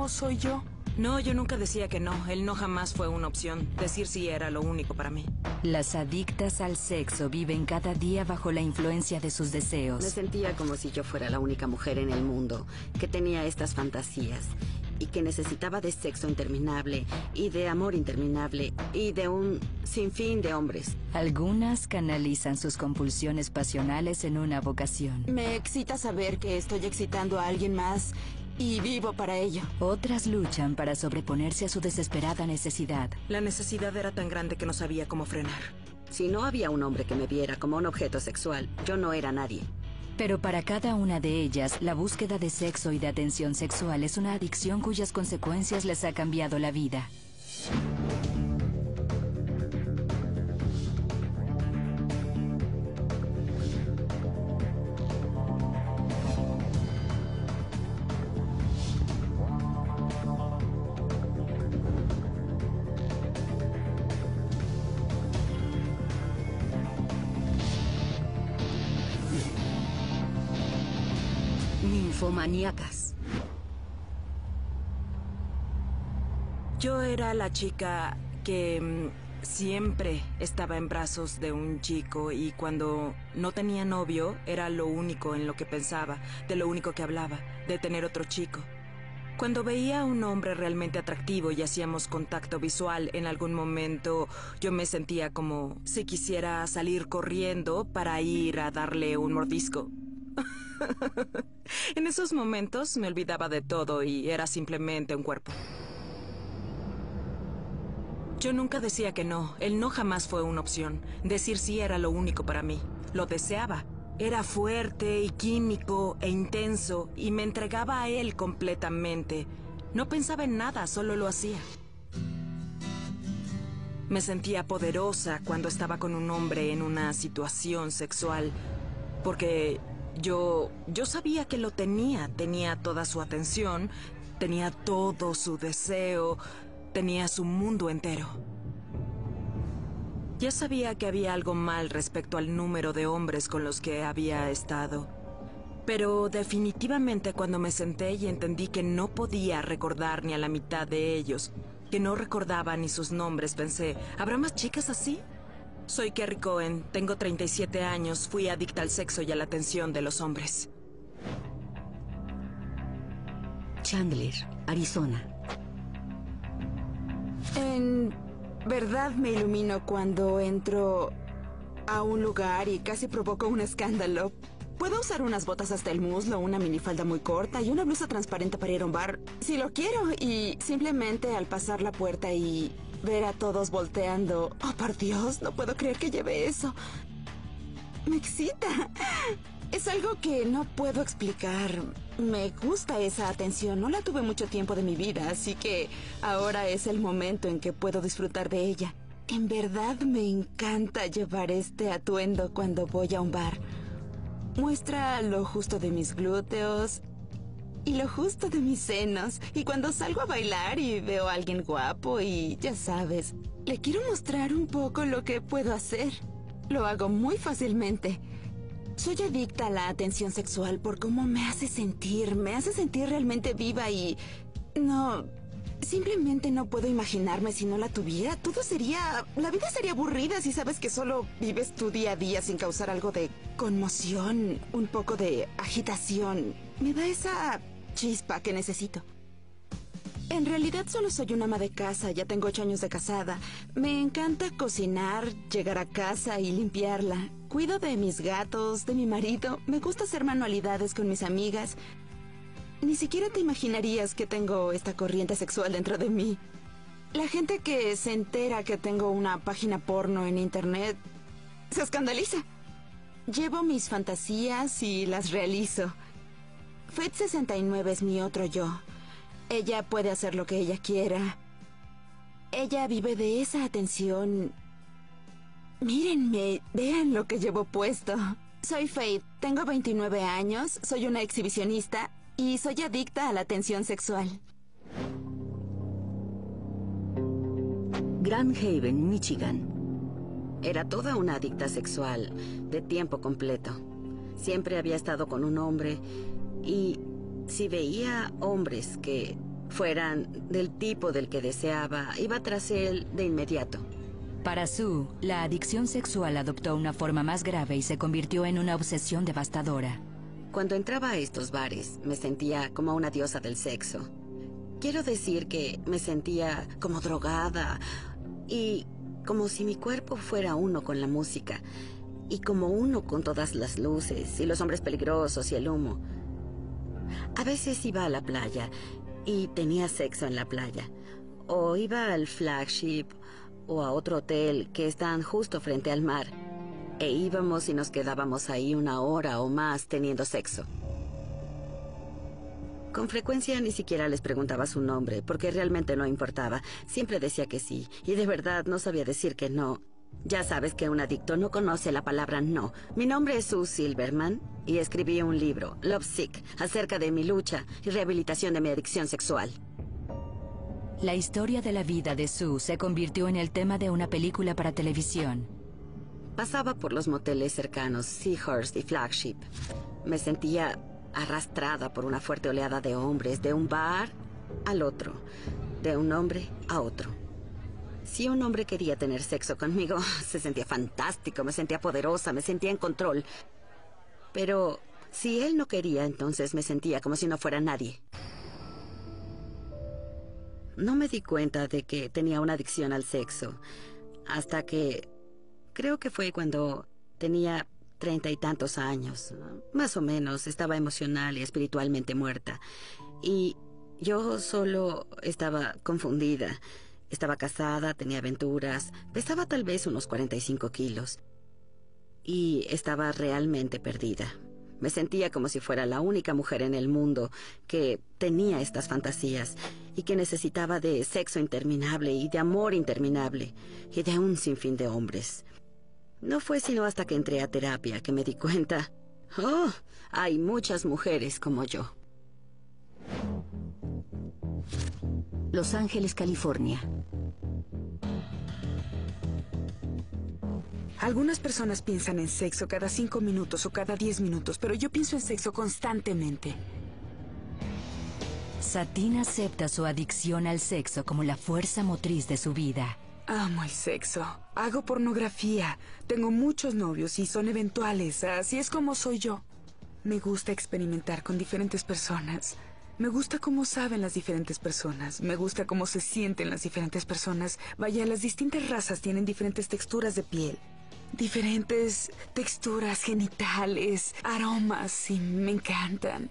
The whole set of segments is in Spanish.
¿Cómo soy yo? No, yo nunca decía que no. El no jamás fue una opción. Decir sí era lo único para mí. Las adictas al sexo viven cada día bajo la influencia de sus deseos. Me sentía como si yo fuera la única mujer en el mundo que tenía estas fantasías y que necesitaba de sexo interminable y de amor interminable y de un sinfín de hombres. Algunas canalizan sus compulsiones pasionales en una vocación. Me excita saber que estoy excitando a alguien más y vivo para ello. Otras luchan para sobreponerse a su desesperada necesidad. La necesidad era tan grande que no sabía cómo frenar. Si no había un hombre que me viera como un objeto sexual, yo no era nadie. Pero para cada una de ellas, la búsqueda de sexo y de atención sexual es una adicción cuyas consecuencias les ha cambiado la vida. Ninfomaníacas. Yo era la chica que siempre estaba en brazos de un chico y cuando no tenía novio era lo único en lo que pensaba, de lo único que hablaba, de tener otro chico. Cuando veía a un hombre realmente atractivo y hacíamos contacto visual, en algún momento yo me sentía como si quisiera salir corriendo para ir a darle un mordisco. En esos momentos me olvidaba de todo y era simplemente un cuerpo. Yo nunca decía que no. El no jamás fue una opción. Decir sí era lo único para mí. Lo deseaba. Era fuerte y químico e intenso y me entregaba a él completamente. No pensaba en nada, solo lo hacía. Me sentía poderosa cuando estaba con un hombre en una situación sexual porque yo sabía que lo tenía. Tenía toda su atención, tenía todo su deseo, tenía su mundo entero. Ya sabía que había algo mal respecto al número de hombres con los que había estado. Pero definitivamente cuando me senté y entendí que no podía recordar ni a la mitad de ellos, que no recordaba ni sus nombres, pensé, ¿habrá más chicas así? Soy Kerry Cohen, tengo 37 años, fui adicta al sexo y a la atención de los hombres. Chandler, Arizona. En verdad me ilumino cuando entro a un lugar y casi provoco un escándalo. Puedo usar unas botas hasta el muslo, una minifalda muy corta y una blusa transparente para ir a un bar, si lo quiero, y simplemente al pasar la puerta y ver a todos volteando. Oh, por Dios, no puedo creer que lleve eso. Me excita. Es algo que no puedo explicar. Me gusta esa atención. No la tuve mucho tiempo de mi vida, así que ahora es el momento en que puedo disfrutar de ella. En verdad me encanta llevar este atuendo cuando voy a un bar. Muestra lo justo de mis glúteos y lo justo de mis senos. Y cuando salgo a bailar y veo a alguien guapo y, ya sabes, le quiero mostrar un poco lo que puedo hacer. Lo hago muy fácilmente. Soy adicta a la atención sexual por cómo me hace sentir. Me hace sentir realmente viva y no, simplemente no puedo imaginarme si no la tuviera. Todo sería, la vida sería aburrida si sabes que solo vives tu día a día sin causar algo de conmoción, un poco de agitación. Me da esa chispa que necesito. En realidad solo soy una ama de casa, ya tengo 8 años de casada. Me encanta cocinar, llegar a casa y limpiarla. Cuido de mis gatos, de mi marido. Me gusta hacer manualidades con mis amigas. Ni siquiera te imaginarías que tengo esta corriente sexual dentro de mí. La gente que se entera que tengo una página porno en internet se escandaliza. Llevo mis fantasías y las realizo. Faith 69 es mi otro yo. Ella puede hacer lo que ella quiera. Ella vive de esa atención. Mírenme, vean lo que llevo puesto. Soy Faith, tengo 29 años, soy una exhibicionista y soy adicta a la atención sexual. Grand Haven, Michigan. Era toda una adicta sexual, de tiempo completo. Siempre había estado con un hombre. Y si veía hombres que fueran del tipo del que deseaba, iba tras él de inmediato. Para Sue, la adicción sexual adoptó una forma más grave y se convirtió en una obsesión devastadora. Cuando entraba a estos bares, me sentía como una diosa del sexo. Quiero decir que me sentía como drogada y como si mi cuerpo fuera uno con la música y como uno con todas las luces y los hombres peligrosos y el humo. A veces iba a la playa y tenía sexo en la playa, o iba al Flagship o a otro hotel que están justo frente al mar, e íbamos y nos quedábamos ahí una hora o más teniendo sexo. Con frecuencia ni siquiera les preguntaba su nombre, porque realmente no importaba. Siempre decía que sí, y de verdad no sabía decir que no. Ya sabes que un adicto no conoce la palabra no. Mi nombre es Sue Silverman, y escribí un libro, Love Sick, acerca de mi lucha y rehabilitación de mi adicción sexual. La historia de la vida de Sue se convirtió en el tema de una película para televisión. Pasaba por los moteles cercanos, Seahorse y Flagship. Me sentía arrastrada por una fuerte oleada de hombres, de un bar al otro, de un hombre a otro. Si un hombre quería tener sexo conmigo, se sentía fantástico, me sentía poderosa, me sentía en control. Pero si él no quería, entonces me sentía como si no fuera nadie. No me di cuenta de que tenía una adicción al sexo, hasta que creo que fue cuando tenía 30 y tantos años. Más o menos, estaba emocional y espiritualmente muerta. Y yo solo estaba confundida. Estaba casada, tenía aventuras, pesaba tal vez unos 45 kilos. Y estaba realmente perdida. Me sentía como si fuera la única mujer en el mundo que tenía estas fantasías y que necesitaba de sexo interminable y de amor interminable y de un sinfín de hombres. No fue sino hasta que entré a terapia que me di cuenta, oh, hay muchas mujeres como yo. Los Ángeles, California. Algunas personas piensan en sexo cada 5 minutos o cada 10 minutos, pero yo pienso en sexo constantemente. Satin acepta su adicción al sexo como la fuerza motriz de su vida. Amo el sexo. Hago pornografía. Tengo muchos novios y son eventuales. Así es como soy yo. Me gusta experimentar con diferentes personas. Me gusta cómo saben las diferentes personas. Me gusta cómo se sienten las diferentes personas. Vaya, las distintas razas tienen diferentes texturas de piel. Diferentes texturas genitales, aromas, y me encantan.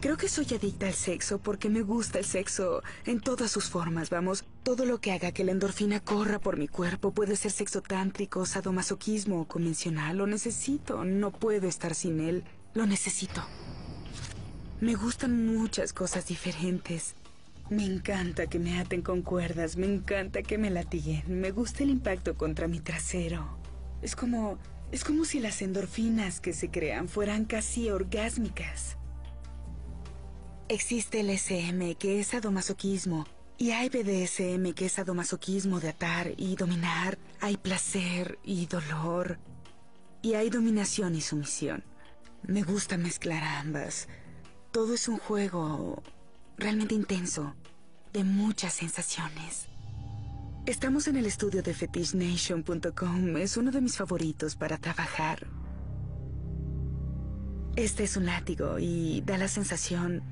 Creo que soy adicta al sexo porque me gusta el sexo en todas sus formas, vamos. Todo lo que haga que la endorfina corra por mi cuerpo, puede ser sexo tántrico, sadomasoquismo o convencional. Lo necesito, no puedo estar sin él. Lo necesito. Me gustan muchas cosas diferentes. Me encanta que me aten con cuerdas, me encanta que me latiguen. Me gusta el impacto contra mi trasero. Es como si las endorfinas que se crean fueran casi orgásmicas. Existe el SM, que es sadomasoquismo, y hay BDSM, que es sadomasoquismo de atar y dominar. Hay placer y dolor, y hay dominación y sumisión. Me gusta mezclar ambas. Todo es un juego realmente intenso, de muchas sensaciones. Estamos en el estudio de fetishnation.com. Es uno de mis favoritos para trabajar. Este es un látigo y da la sensación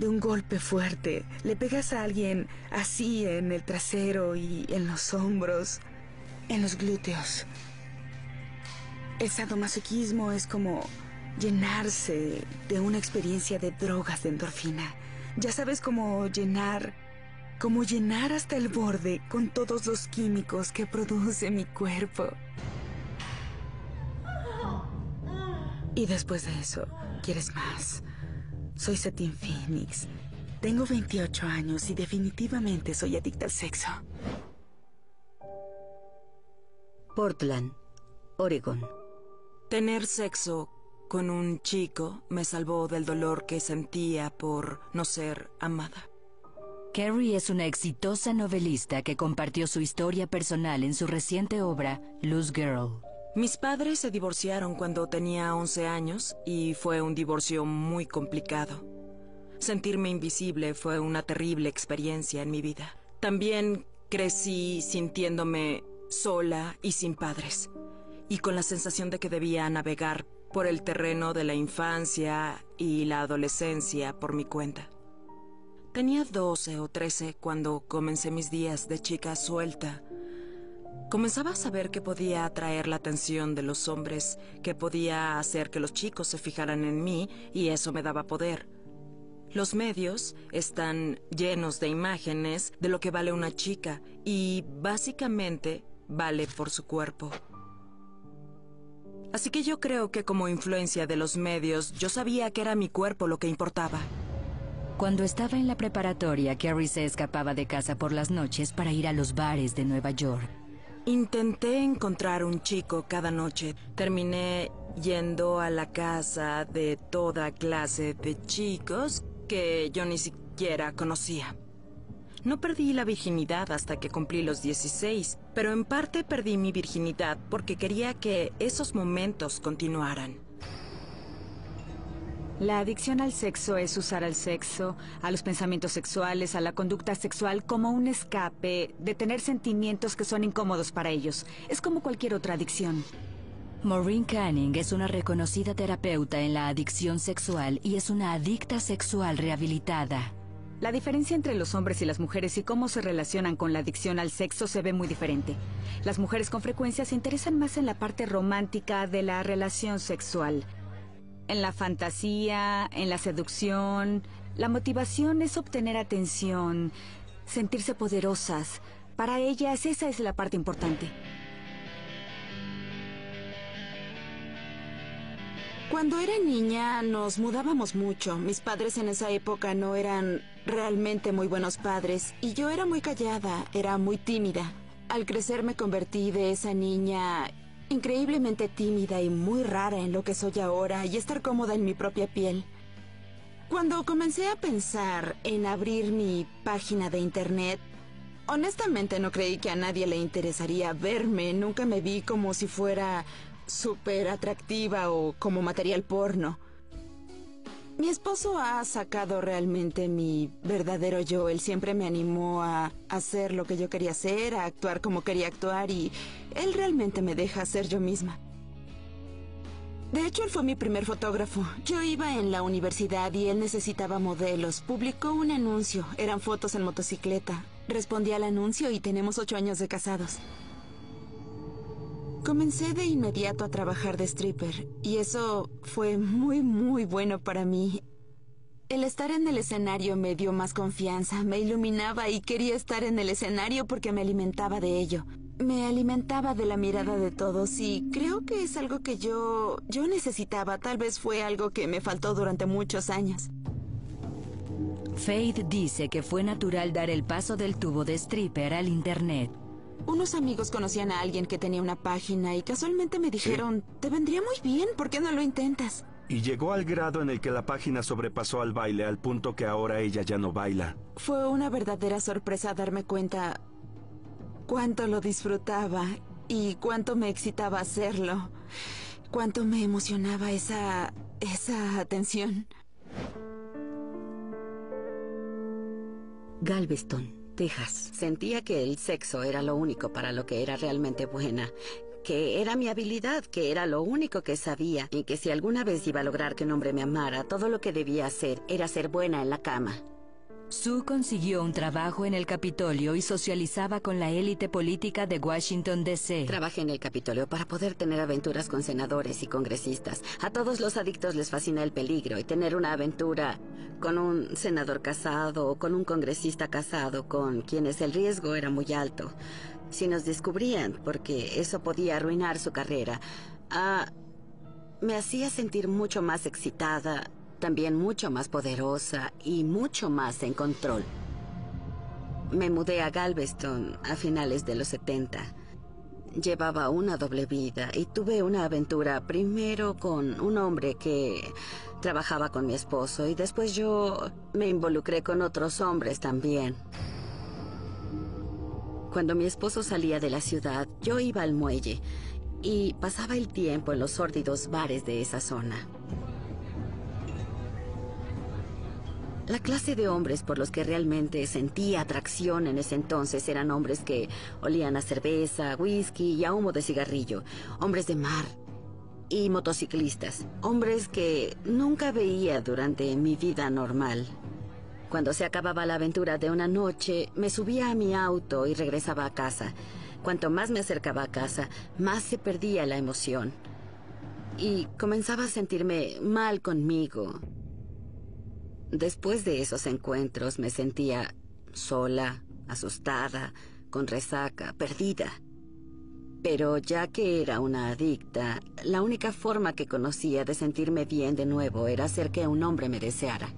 de un golpe fuerte. Le pegas a alguien así en el trasero y en los hombros, en los glúteos. El sadomasoquismo es como llenarse de una experiencia de drogas de endorfina. Ya sabes, como llenar hasta el borde con todos los químicos que produce mi cuerpo. Y después de eso, ¿quieres más? Soy Satin Phoenix. Tengo 28 años y definitivamente soy adicta al sexo. Portland, Oregon. Tener sexo con un chico me salvó del dolor que sentía por no ser amada. Kerry es una exitosa novelista que compartió su historia personal en su reciente obra, Loose Girl. Mis padres se divorciaron cuando tenía 11 años y fue un divorcio muy complicado. Sentirme invisible fue una terrible experiencia en mi vida. También crecí sintiéndome sola y sin padres, y con la sensación de que debía navegar por el terreno de la infancia y la adolescencia por mi cuenta. Tenía 12 o 13 cuando comencé mis días de chica suelta. Comenzaba a saber que podía atraer la atención de los hombres, que podía hacer que los chicos se fijaran en mí, y eso me daba poder. Los medios están llenos de imágenes de lo que vale una chica, y básicamente vale por su cuerpo. Así que yo creo que como influencia de los medios, yo sabía que era mi cuerpo lo que importaba. Cuando estaba en la preparatoria, Kerry se escapaba de casa por las noches para ir a los bares de Nueva York. Intenté encontrar un chico cada noche. Terminé yendo a la casa de toda clase de chicos que yo ni siquiera conocía. No perdí la virginidad hasta que cumplí los 16, pero en parte perdí mi virginidad porque quería que esos momentos continuaran. La adicción al sexo es usar al sexo, a los pensamientos sexuales, a la conducta sexual como un escape de tener sentimientos que son incómodos para ellos. Es como cualquier otra adicción. Maureen Canning es una reconocida terapeuta en la adicción sexual y es una adicta sexual rehabilitada. La diferencia entre los hombres y las mujeres y cómo se relacionan con la adicción al sexo se ve muy diferente. Las mujeres con frecuencia se interesan más en la parte romántica de la relación sexual. En la fantasía, en la seducción. La motivación es obtener atención, sentirse poderosas. Para ellas esa es la parte importante. Cuando era niña nos mudábamos mucho. Mis padres en esa época no eran realmente muy buenos padres y yo era muy callada, era muy tímida. Al crecer me convertí de esa niña increíblemente tímida y muy rara en lo que soy ahora y estar cómoda en mi propia piel. Cuando comencé a pensar en abrir mi página de internet, honestamente no creí que a nadie le interesaría verme. Nunca me vi como si fuera súper atractiva o como material porno. Mi esposo ha sacado realmente mi verdadero yo. Él siempre me animó a hacer lo que yo quería hacer, a actuar como quería actuar, y él realmente me deja ser yo misma. De hecho, él fue mi primer fotógrafo. Yo iba en la universidad y él necesitaba modelos. Publicó un anuncio. Eran fotos en motocicleta. Respondí al anuncio y tenemos 8 años de casados. Comencé de inmediato a trabajar de stripper y eso fue muy bueno para mí. El estar en el escenario me dio más confianza, me iluminaba y quería estar en el escenario porque me alimentaba de ello. Me alimentaba de la mirada de todos y creo que es algo que yo necesitaba. Tal vez fue algo que me faltó durante muchos años. Faith dice que fue natural dar el paso del tubo de stripper al internet. Unos amigos conocían a alguien que tenía una página y casualmente me dijeron, te vendría muy bien, ¿por qué no lo intentas? Y llegó al grado en el que la página sobrepasó al baile, al punto que ahora ella ya no baila. Fue una verdadera sorpresa darme cuenta cuánto lo disfrutaba y cuánto me excitaba hacerlo, cuánto me emocionaba esa atención. Galveston, Texas. Sentía que el sexo era lo único para lo que era realmente buena, que era mi habilidad, que era lo único que sabía, y que si alguna vez iba a lograr que un hombre me amara, todo lo que debía hacer era ser buena en la cama. Sue consiguió un trabajo en el Capitolio y socializaba con la élite política de Washington, D.C. Trabajé en el Capitolio para poder tener aventuras con senadores y congresistas. A todos los adictos les fascina el peligro y tener una aventura con un senador casado o con un congresista casado con quienes el riesgo era muy alto. Si nos descubrían, porque eso podía arruinar su carrera, me hacía sentir mucho más excitada. También mucho más poderosa y mucho más en control. Me mudé a Galveston a finales de los 70. Llevaba una doble vida y tuve una aventura primero con un hombre que trabajaba con mi esposo y después yo me involucré con otros hombres también. Cuando mi esposo salía de la ciudad, yo iba al muelle y pasaba el tiempo en los sórdidos bares de esa zona. La clase de hombres por los que realmente sentía atracción en ese entonces eran hombres que olían a cerveza, whisky y a humo de cigarrillo, hombres de mar y motociclistas, hombres que nunca veía durante mi vida normal. Cuando se acababa la aventura de una noche, me subía a mi auto y regresaba a casa. Cuanto más me acercaba a casa, más se perdía la emoción. Y comenzaba a sentirme mal conmigo. Después de esos encuentros me sentía sola, asustada, con resaca, perdida. Pero ya que era una adicta, la única forma que conocía de sentirme bien de nuevo era hacer que un hombre me deseara.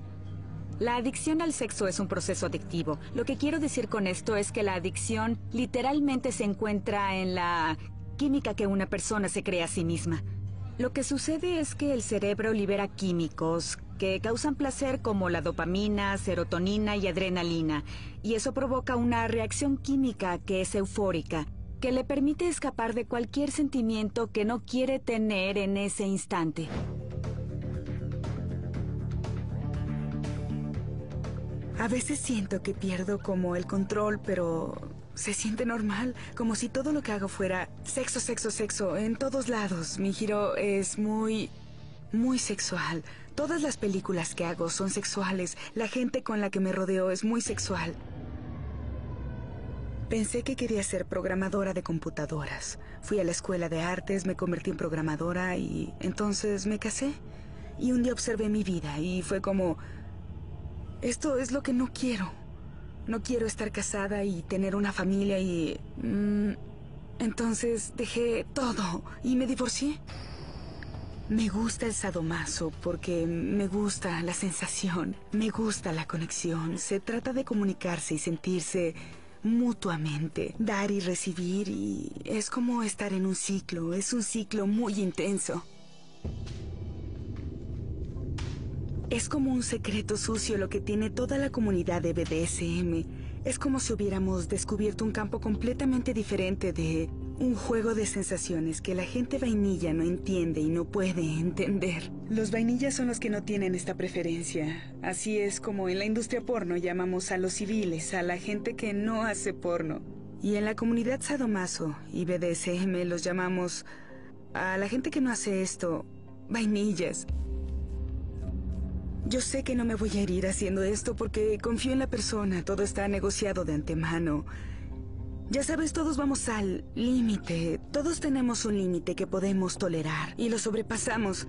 La adicción al sexo es un proceso adictivo. Lo que quiero decir con esto es que la adicción literalmente se encuentra en la química que una persona se crea a sí misma. Lo que sucede es que el cerebro libera químicos que causan placer como la dopamina, serotonina y adrenalina, y eso provoca una reacción química que es eufórica, que le permite escapar de cualquier sentimiento que no quiere tener en ese instante. A veces siento que pierdo como el control, pero se siente normal, como si todo lo que hago fuera sexo, sexo, sexo, en todos lados. Mi giro es muy sexual. Todas las películas que hago son sexuales. La gente con la que me rodeo es muy sexual. Pensé que quería ser programadora de computadoras. Fui a la escuela de artes, me convertí en programadora y entonces me casé. Y un día observé mi vida y fue como, esto es lo que no quiero. No quiero estar casada y tener una familia y... entonces dejé todo y me divorcié. Me gusta el sadomaso porque me gusta la sensación, me gusta la conexión. Se trata de comunicarse y sentirse mutuamente, dar y recibir, y es como estar en un ciclo, es un ciclo muy intenso. Es como un secreto sucio lo que tiene toda la comunidad de BDSM. Es como si hubiéramos descubierto un campo completamente diferente de... un juego de sensaciones que la gente vainilla no entiende y no puede entender. Los vainillas son los que no tienen esta preferencia. Así es como en la industria porno llamamos a los civiles, a la gente que no hace porno. Y en la comunidad sadomaso y BDSM los llamamos a la gente que no hace esto, vainillas. Yo sé que no me voy a herir haciendo esto porque confío en la persona, todo está negociado de antemano. Ya sabes, todos vamos al límite. Todos tenemos un límite que podemos tolerar y lo sobrepasamos.